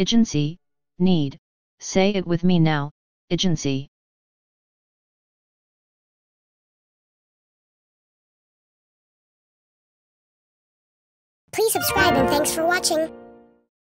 Agency, need, say it with me now, agency. Please subscribe and thanks for watching.